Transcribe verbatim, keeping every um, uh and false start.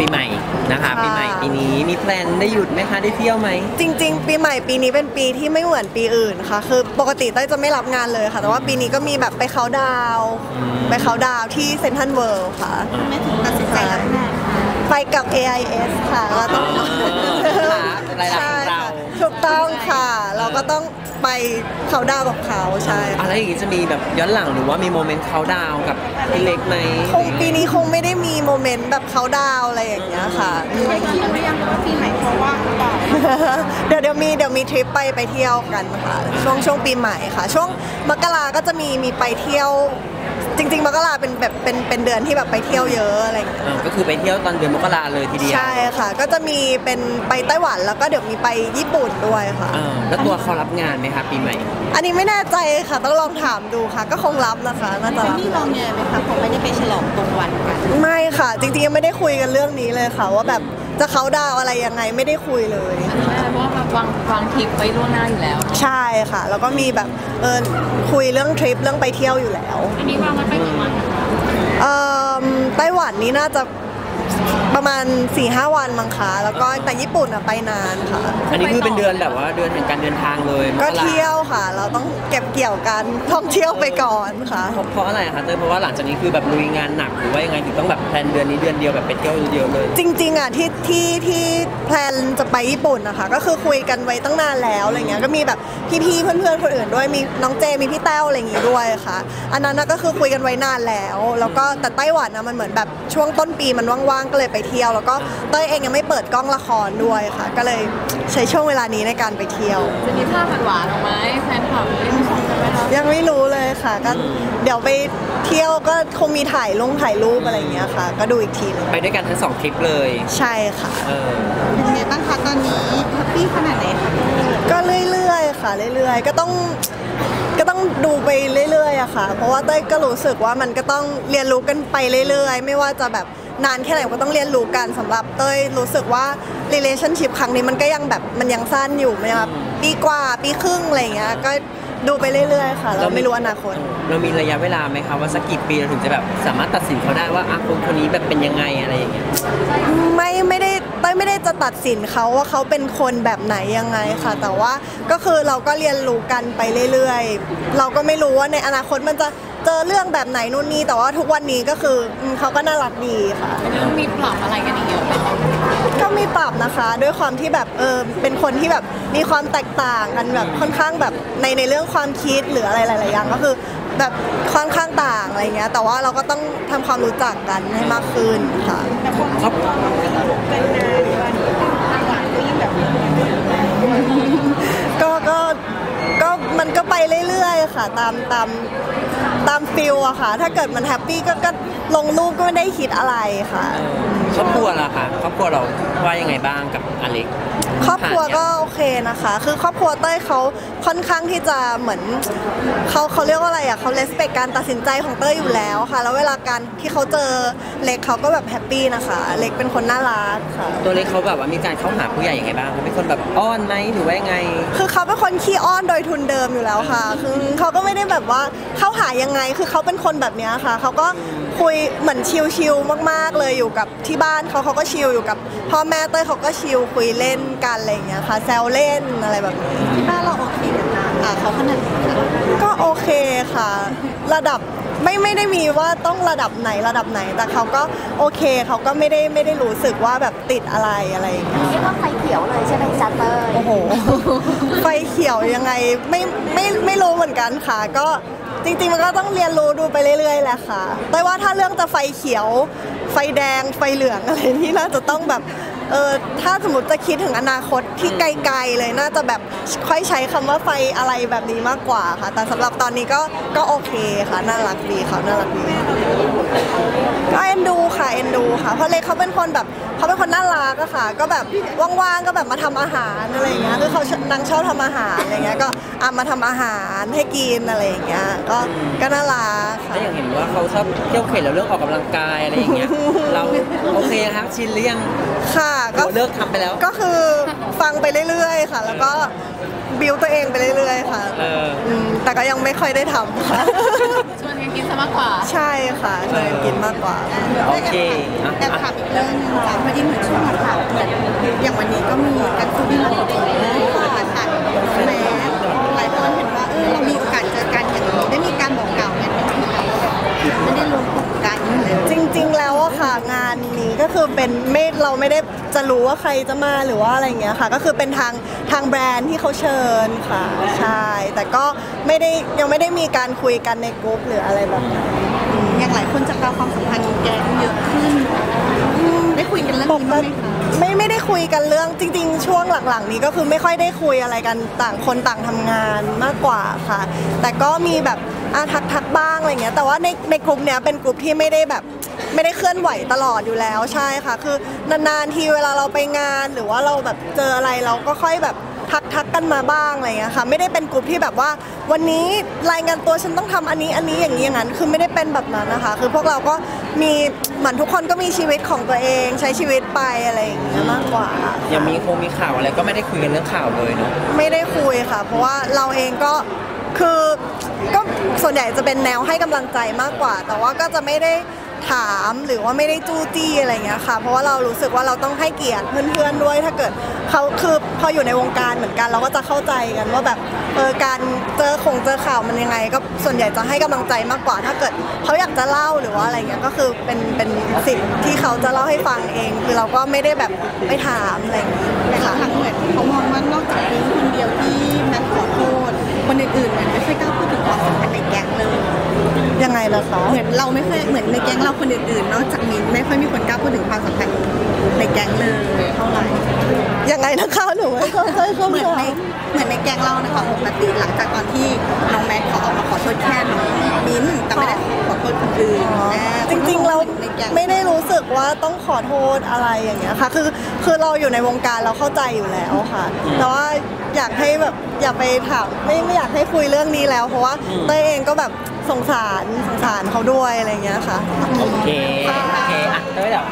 ปีใหม่นะคะปีใหม่ปีนี้มีแพลนได้หยุดไหมคะได้เที่ยวไหมจริงๆปีใหม่ปีนี้เป็นปีที่ไม่เหมือนปีอื่นค่ะคือปกติเต้ยจะไม่รับงานเลยค่ะแต่ว่าปีนี้ก็มีแบบไปเค้าดาวไปเค้าดาวที่เซ็นทรัลเวิลด์ค่ะไม่ถึงตัดสินใจรับงานไปกับ เอ ไอ เอส ค่ะเราต้องใช่ค่ะถูกต้องค่ะเราก็ต้องไปเขาดาวกับเขาใช่อะไรอย่างนี้จะมีแบบย้อนหลังหรือว่ามีโมเมนต์เขาดาวกับพี่เล็กไหมคงปีนี้คงไม่ได้มีโมเมนต์แบบเขาดาวอะไรอย่างเงี้ยค่ะไปเที่ยวไม่ยังเพราะปีใหม่เพราะว่าเดี๋ยวเดี๋ยวมีเดี๋ยวมีทริปไปไปเที่ยวกันค่ะช่วงช่วงปีใหม่ค่ะช่วงมกราก็จะมีมีไปเที่ยวจริงๆมกราเป็นแบบเป็นเป็นเดือนที่แบบไปเที่ยวเยอะอะไรอย่างเงี้ยก็คือไปเที่ยวตอนเดือนมกราเลยทีเดียวใช่ค่ะก็จะมีเป็นไปไต้หวันแล้วก็เดี๋ยวมีไปญี่ปุ่นด้วยค่ะแล้วตัวเขารับงานไหมคะปีใหม่อันนี้ไม่แน่ใจค่ะต้องลองถามดูค่ะก็คงรับนะคะน่าจะนี่ลองแง่ไหมคะคงไม่ได้ไปฉลองตรงวันกันไม่ค่ะจริงๆยังไม่ได้คุยกันเรื่องนี้เลยค่ะว่าแบบจะเขาดาวอะไรยังไงไม่ได้คุยเลยเพราะว่าวางวางทริปไว้ล่วงหน้าอยู่แล้วใช่ค่ะแล้วก็มีแบบเออคุยเรื่องทริปเรื่องไปเที่ยวอยู่แล้วอันนี้วางไว้ไปกี่วันเอ่อไต้หวันนี่น่าจะประมาณ สี่ห้า วันมั้งคะแล้วก็แต่ญี่ปุ่นอะไปนานค่ะอันนี้คือเป็นเดือนแบบว่าเดือนแห่งการเดินทางเลยก็เที่ยวค่ะเราต้องเก็บเกี่ยวกันท่องเที่ยวไปก่อนค่ะเพราะอะไรคะเต้ยเพราะว่าหลังจากนี้คือแบบลุยงานหนักหรือว่ายังไงถึงต้องแบบแพลนเดือนนี้เดือนเดียวแบบไปเที่ยวเดียวเลยจริงๆอะที่ที่ที่แพลนจะไปญี่ปุ่นนะคะก็คือคุยกันไว้ตั้งนานแล้วอะไรเงี้ยก็มีแบบพี่ๆเพื่อนๆคนอื่นด้วยมีน้องเจมีพี่แต้วอะไรอย่างงี้ด้วยค่ะอันนั้นก็คือคุยกันไว้นานแล้วแล้วก็แต่ไต้หวันอะมันเหมือนแบบช่วงต้นปีมันว่างๆก็เลยไปเที่ยวแล้วก็เต้ยเองยังไม่เปิดกล้องละครด้วยค่ะก็เลยใช้ช่วงเวลานี้ในการไปเที่ยวจะมีภาพหวานๆออกมาให้แฟนคลับได้ชมกันไหมคะยังไม่รู้เลยค่ะก็เดี๋ยวไปเที่ยวก็คงมีถ่ายลงถ่ายรูปอะไรอย่างเงี้ยค่ะก็ดูอีกทีนึงไปด้วยกันทั้งสองทริปเลยใช่ค่ะเออเป็นไงบ้างคะตอนนี้แฮปปี้ขนาดไหนคะก็เรื่อยๆค่ะเรื่อยๆก็ต้องก็ต้องดูไปเรื่อยๆอะค่ะเพราะว่าเต้ยก็รู้สึกว่ามันก็ต้องเรียนรู้กันไปเรื่อยๆไม่ว่าจะแบบนานแค่ไหนก็ต้องเรียนรู้กันสำหรับเต้ยรู้สึกว่า relationship ครั้งนี้มันก็ยังแบบมันยังสั้นอยู่มั้ยครับปีกว่าปีครึ่งอะไรอย่างเงี้ยก็ดูไปเรื่อยๆค่ะเราไม่รู้อนาคตเรามีระยะเวลาไหมคะว่าสักกี่ปีเราถึงจะแบบสามารถตัดสินเขาได้ว่าคนคนนี้แบบเป็นยังไงอะไรอย่างเงี้ยไม่ไม่ได้เต้ยไม่ได้จะตัดสินเขาว่าเขาเป็นคนแบบไหนยังไงค่ะแต่ว่าก็คือเราก็เรียนรู้กันไปเรื่อยๆเราก็ไม่รู้ว่าในอนาคตมันจะเจอเรื่องแบบไหนนู่นนี่แต่ว่าทุกวันนี้ก็คือเขาก็น่ารักดีค่ะแล้วมีปรับอะไรกันอีกเยอะไหมก็มีปรับนะคะด้วยความที่แบบเออเป็นคนที่แบบมีความแตกต่างกันแบบค่อนข้างแบบในในเรื่องความคิดหรืออะไรหลายๆอย่างก็คือแบบค่อนข้างต่างอะไรเงี้ยแต่ว่าเราก็ต้องทำความรู้จักกันให้มากขึ้นค่ะครับก็ก็ก็มันก็ไปเรื่อยๆค่ะตามตามตามฟิลอะค่ะถ้าเกิดมันแฮปปี้ก็ก็ลงรูปก็ไม่ได้คิดอะไรค่ะครอบครัวล่ะค่ะครอบครัวเราว่ายังไงบ้างกับอเล็กครอบครัวก็โอเคนะคะคือครอบครัวเต้ยเขาค่อนข้างที่จะเหมือนเขาเขาเรียกว่าอะไรอ่ะเขาเลสเปกการตัดสินใจของเต้ยอยู่แล้วค่ะแล้วเวลาการที่เขาเจอเล็กเขาก็แบบแฮปปี้นะคะเล็กเป็นคนน่ารักค่ะตัวเล็กเขาแบบว่ามีการเข้าหาผู้ใหญ่ยังไงบ้างเป็นคนแบบอ้อนไหมหรือว่ายังไงคือเขาเป็นคนขี้อ้อนโดยทุนเดิมอยู่แล้วค่ะคือเขาก็ไม่ได้แบบว่าเข้าหายังไงคือเขาเป็นคนแบบนี้ค่ะเขาก็คุยเหมือนชิลๆมากๆเลยอยู่กับที่บ้านเขาเขาก็ชิลอยู่กับพ่อแม่เต้ยเขาก็ชิลคุยเล่นกันอะไรอย่างเงี้ยค่ะแซวเล่นอะไรแบบนี้ที่บ้านเราโอเคกันนะอ่ะเขาขนาดก็โอเคค่ะระดับไม่ไม่ได้มีว่าต้องระดับไหนระดับไหนแต่เขาก็โอเคเขาก็ไม่ได้ไม่ได้รู้สึกว่าแบบติดอะไรอะไรอย่างเงี้ยก็ไฟเขียวเลยใช่ไหมจ๊ะเต้ยโอ้โหไฟเขียวยังไงไม่ไม่ไม่รู้เหมือนกันค่ะก็จริงๆมันก็ต้องเรียนรู้ดูไปเรื่อยๆแหละค่ะแต่ว่าถ้าเรื่องจะไฟเขียวไฟแดงไฟเหลืองอะไรนี่น่าจะต้องแบบเออถ้าสมมติจะคิดถึงอนาคตที่ไกลๆเลยน่าจะแบบค่อยใช้คำว่าไฟอะไรแบบนี้มากกว่าค่ะแต่สำหรับตอนนี้ก็ก็โอเคค่ะน่ารักดีเขาน่ารักดีก็เอ็นดูค่ะเอ็นดูค่ะเพราะเลยเขาเป็นคนแบบเขาเป็นคนน่ารักอะค่ะก็แบบว่างๆก็แบบมาทำอาหารอะไรอย่างเงี้ยคือเขานางชอบทำอาหารอะไรเงี้ยก็เอามาทำอาหารให้กินอะไรอย่างเงี้ยก็ก็น่ารักค่ะแล้วอย่างเห็นว่าเขาชอบเที่ยวเข็นแล้วเรื่องออกกำลังกายอะไรอย่างเงี้ยเราโอเคครับชินหรือยังค่ะก็เลิกทำไปแล้วก็คือฟังไปเรื่อยๆค่ะแล้วก็บิวตัวเองไปเรื่อยๆค่ะแต่ก็ยังไม่ค่อยได้ทำค่ะ กินซะมากกว่าใช่ค่ะชวนกินมากกว่าโอเคแต่ขับเรื่องนึงค่ะพอดีเหมือนช่วงค่ะอย่างวันนี้ก็มีแอคทูบี้มาของผมค่ะค่ะแม้หลายคนเห็นว่าเออเรามีโอกาสเจอกันอย่างนี้ได้มีการบอกกล่าวกันเป็นที่ค่ะไม่ได้รวมกลุ่มกันจริงๆแล้วอะค่ะงานนี้ก็คือเป็นไม่เราไม่ได้จะรู้ว่าใครจะมาหรือว่าอะไรเงี้ยค่ะก็คือเป็นทางทางแบรนด์ที่เขาเชิญค่ะใช่แต่ก็ไม่ได้ยังไม่ได้มีการคุยกันในกลุ่มหรืออะไรแบบนั้นอย่างหลายคนจะกล่าวความสัมพันธ์แกงเยอะขึ้นได้คุยกันเรื่องนี้ไหมคะไม่ไม่ได้คุยกันเรื่องจริงๆช่วงหลังๆนี้ก็คือไม่ค่อยได้คุยอะไรกันต่างคนต่างทำงานมากกว่าค่ะแต่ก็มีแบบอาทักทักบ้างอะไรเงี้ยแต่ว่าในในกลุ่มเนี้ยเป็นกลุ่มที่ไม่ได้แบบไม่ได้เคลื่อนไหวตลอดอยู่แล้วใช่ค่ะคือนานๆทีเวลาเราไปงานหรือว่าเราแบบเจออะไรเราก็ค่อยแบบทักทักกันมาบ้างอะไรเงี้ยค่ะไม่ได้เป็นกลุ่มที่แบบว่าวันนี้รายงานตัวฉันต้องทำอันนี้อันนี้อย่างนี้อย่างนั้นคือไม่ได้เป็นแบบนั้นนะคะคือพวกเราก็มีเหมือนทุกคนก็มีชีวิตของตัวเองใช้ชีวิตไปอะไรอย่างเงี้ยมากกว่ายังมีคงมีข่าวอะไรก็ไม่ได้คุยกันเรื่องข่าวเลยเนาะไม่ได้คุยค่ะเพราะว่าเราเองก็คือก็ส่วนใหญ่จะเป็นแนวให้กำลังใจมากกว่าแต่ว่าก็จะไม่ได้ถามหรือว่าไม่ได้จู้จี้อะไรเงี้ยค่ะเพราะว่าเรารู้สึกว่าเราต้องให้เกียรติเพื่อนๆด้วยถ้าเกิดเขาคือพออยู่ในวงการเหมือนกันเราก็จะเข้าใจกันว่าแบบเออการเจอคงเจอข่าวมันยังไงก็ส่วนใหญ่จะให้กำลังใจมากกว่าถ้าเกิดเขาอยากจะเล่าหรือว่าอะไรเงี้ยก็คือเป็นเป็นสิ่งที่เขาจะเล่าให้ฟังเองคือเราก็ไม่ได้แบบไปถามอะไรอย่างเงี้ยค่ะทั้งเหมือนเขามองว่านอกจากนี้คนเดียวที่แมทขอโทษคนอื่นๆเหมือนไม่ใช่กล้าพูดถึงความสัมพันธ์ในแก๊งเลยยังไงล่ะคะเหมือนเราไม่เคยเหมือนในแก๊งเราคนอื่นๆนอกจากมินไม่ค่อยมีคนกล้าพูดถึงความสัมพันธ์ในแก๊งเลยเท่าไหร่ยังไงนะคะหนูเหมือนในเหมือนในแก๊งเรานะคะปกติหลังจากตอนที่น้องแมทเขาออกมาขอโทษแค่มินแต่ไม่ได้ขอโทษคนอื่นจริงๆเราไม่ได้รู้สึกว่าต้องขอโทษอะไรอย่างเงี้ยค่ะคือคือเราอยู่ในวงการเราเข้าใจอยู่แล้วค่ะแต่ว่าอยากให้แบบอย่าไปถามไม่ไม่อยากให้คุยเรื่องนี้แล้วเพราะว่าตัวเองก็แบบสงสารสงสารเขาด้วยอะไรเงี้ยค่ะโอเคโอเคอ่ะได้แล้ว